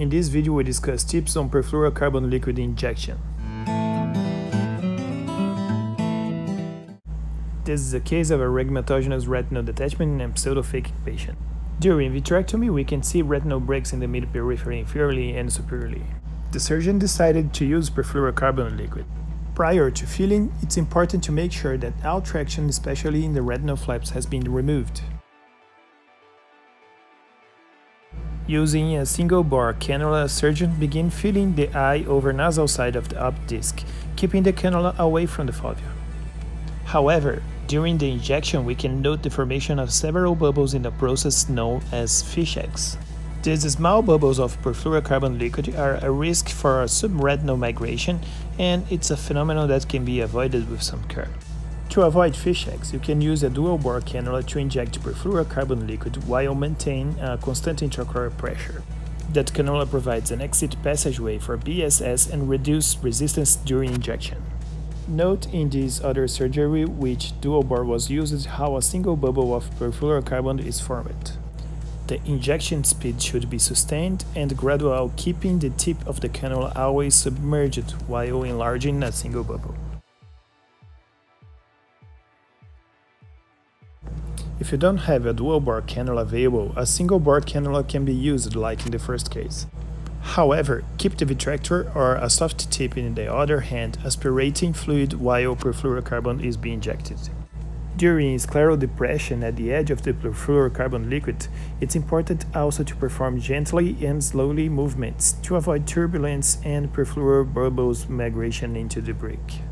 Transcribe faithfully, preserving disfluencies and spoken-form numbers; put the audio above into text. In this video we discuss tips on perfluorocarbon liquid injection. This is a case of a rhegmatogenous retinal detachment in a pseudophakic patient. During vitrectomy we can see retinal breaks in the midperiphery inferiorly and superiorly. The surgeon decided to use perfluorocarbon liquid. Prior to filling, it's important to make sure that all traction, especially in the retinal flaps, has been removed. Using a single-bore cannula, surgeon begin filling the eye over nasal side of the optic disk, keeping the cannula away from the fovea. However, during the injection we can note the formation of several bubbles in the process known as fish eggs. These small bubbles of perfluorocarbon liquid are a risk for subretinal migration, and it's a phenomenon that can be avoided with some care. To avoid fish eggs, you can use a dual-bore cannula to inject perfluorocarbon liquid while maintaining a constant intraocular pressure. That cannula provides an exit passageway for B S S and reduces resistance during injection. Note in this other surgery, which dual-bore was used, how a single bubble of perfluorocarbon is formed. The injection speed should be sustained and gradual, keeping the tip of the cannula always submerged while enlarging a single bubble. If you don't have a dual-bore cannula available, a single-bore cannula can be used like in the first case. However, keep the vitrector or a soft tip in the other hand aspirating fluid while perfluorocarbon is being injected. During scleral depression at the edge of the perfluorocarbon liquid, it's important also to perform gently and slowly movements to avoid turbulence and perfluor bubbles migration into the break.